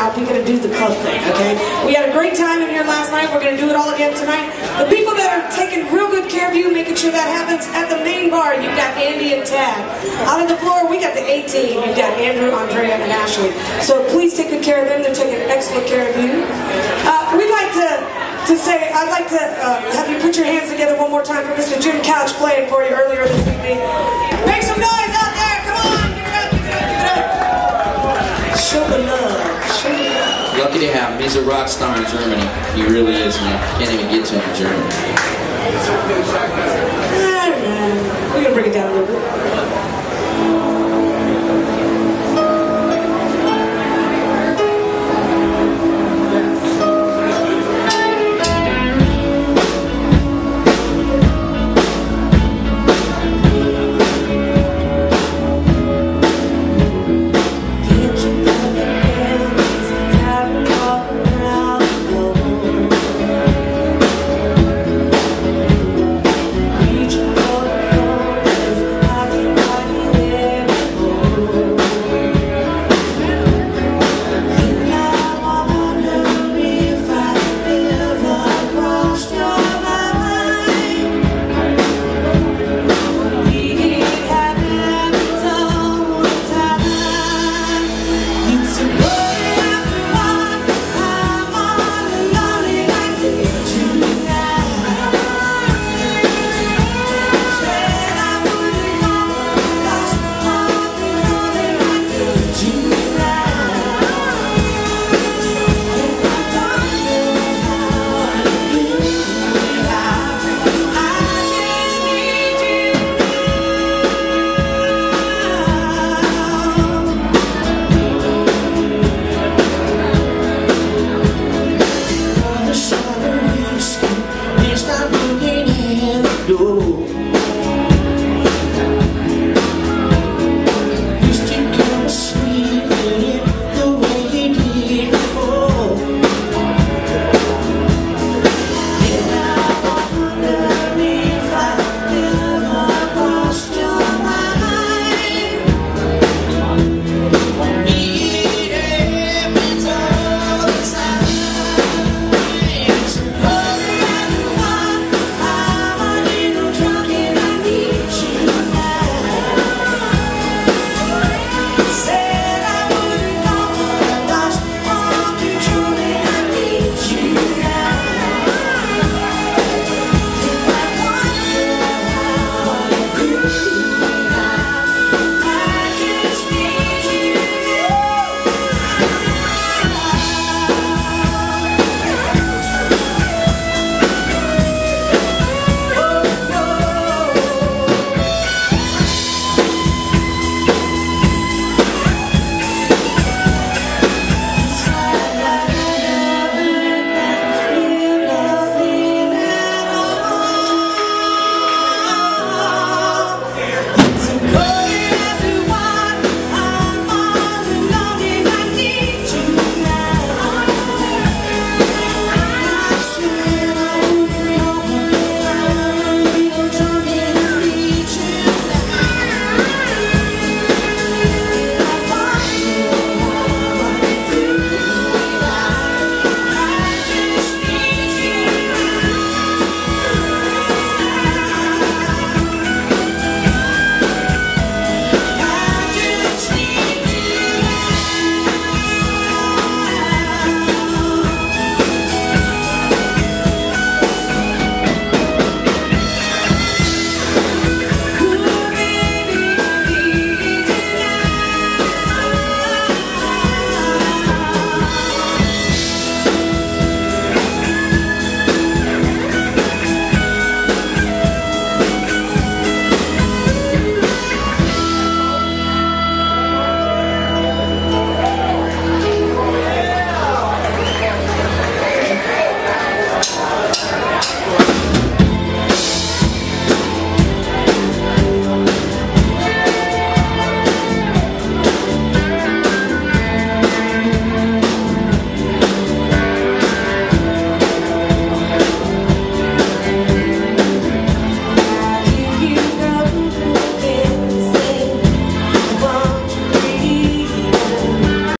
out. We're going to do the club thing, okay? We had a great time in here last night. We're going to do it all again tonight. The people that are taking real good care of you, making sure that happens at the main bar, you've got Andy and Tad. Out on the floor, we got the A team. You've got Andrew, Andrea, and Ashley. So please take good care of them. They're taking excellent care of you. We'd like to say, I'd like to have you put your hands together one more time for Mr. Jim Couch playing for you earlier this evening. Make some noise out there. Come on. Give it up. Give it up. Give it up. Show the love. Show the love. Lucky to have him. He's a rock star in Germany. He really is, man. Can't even get to him in Germany. All right. We're going to bring it down a little bit.